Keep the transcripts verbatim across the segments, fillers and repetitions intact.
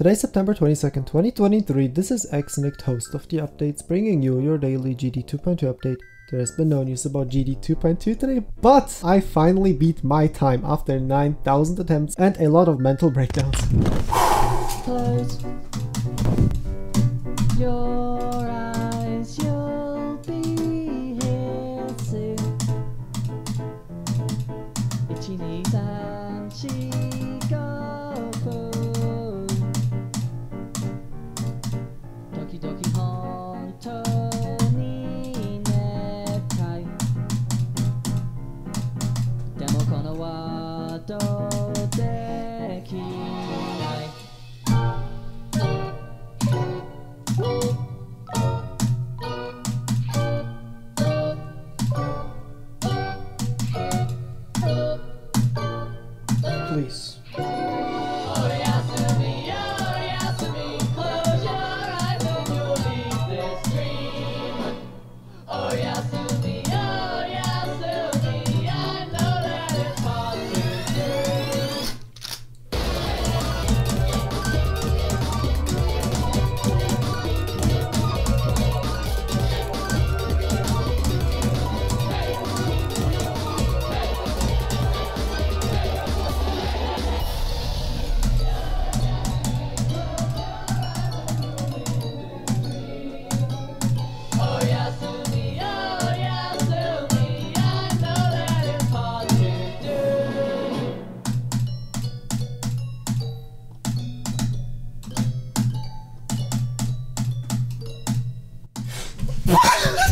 Today, September twenty-second, twenty twenty-three, this is Exynict, host of the updates, bringing you your daily G D two point two update. There has been no news about G D two point two today, but I finally beat my time after nine thousand attempts and a lot of mental breakdowns. Close your eyes, you'll be here soon. Itchy knees and Chico phone. Doki Doki Honto ni nekai. Demo kono wa dodeki. Please. Oh my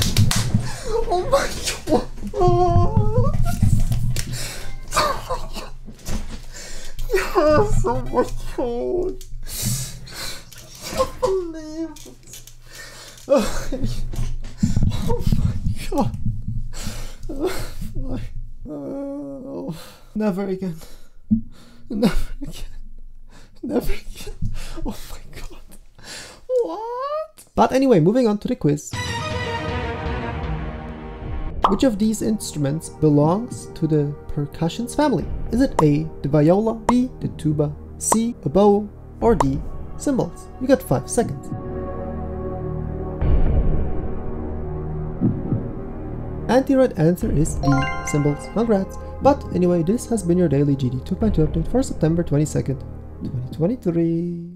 god! Oh. Yes! Oh my god! I can't believe it! Oh my god! Oh my. Oh. Never again. Never again. Never again. Oh my god. What? But anyway, moving on to the quiz. Which of these instruments belongs to the percussions family? Is it A, the viola, B, the tuba, C, a bow, or D, cymbals? You got five seconds. And the right answer is D, cymbals. Congrats! But anyway, this has been your daily G D two point two update for September twenty-second, twenty twenty-three.